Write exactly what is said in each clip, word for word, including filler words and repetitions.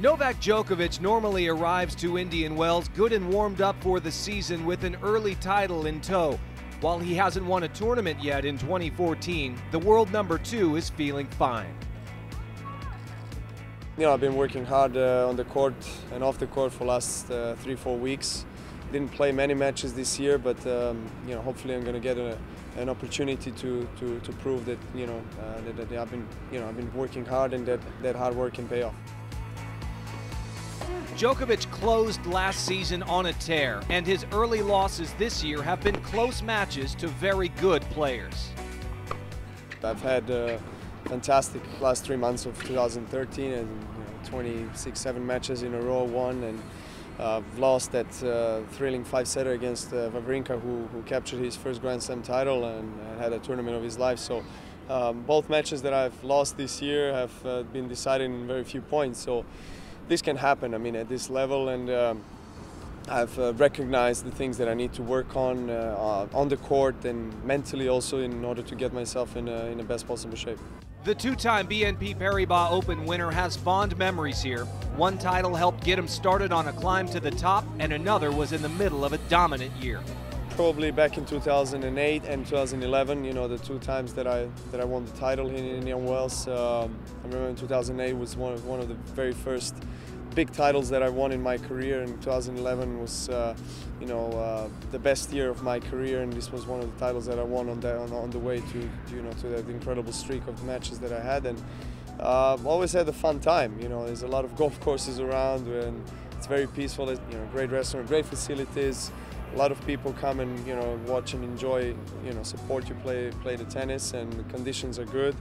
Novak Djokovic normally arrives to Indian Wells good and warmed up for the season with an early title in tow. While he hasn't won a tournament yet in twenty fourteen, the world number two is feeling fine. You know, I've been working hard uh, on the court and off the court for the last uh, three, four weeks. Didn't play many matches this year, but um, you know, hopefully I'm going to get a, an opportunity to, to, to prove that you know uh, that, that I've been you know I've been working hard and that that hard work can pay off. Djokovic closed last season on a tear, and his early losses this year have been close matches to very good players. I've had uh, fantastic last three months of two thousand thirteen, and you know, twenty-six, seven matches in a row won, and I've uh, lost that uh, thrilling five-setter against uh, Wawrinka, who, who captured his first Grand Slam title and, and had a tournament of his life. So um, both matches that I've lost this year have uh, been decided in very few points. So this can happen, I mean, at this level, and um, I've uh, recognized the things that I need to work on, uh, on the court and mentally also, in order to get myself in, a, in the best possible shape. The two-time B N P Paribas Open winner has fond memories here. One title helped get him started on a climb to the top, and another was in the middle of a dominant year. Probably back in two thousand eight and two thousand eleven, you know, the two times that I that I won the title in Indian Wells. Um, I remember in two thousand eight was one of, one of the very first big titles that I won in my career, and two thousand eleven was, uh, you know, uh, the best year of my career, and this was one of the titles that I won on the on, on the way to, you know, to that incredible streak of matches that I had, and uh, always had a fun time. You know, there's a lot of golf courses around, and it's very peaceful. You know, great restaurant, great facilities. A lot of people come and, you know, watch and enjoy, you know, support you play play the tennis, and the conditions are good,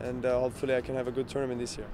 and uh, hopefully I can have a good tournament this year.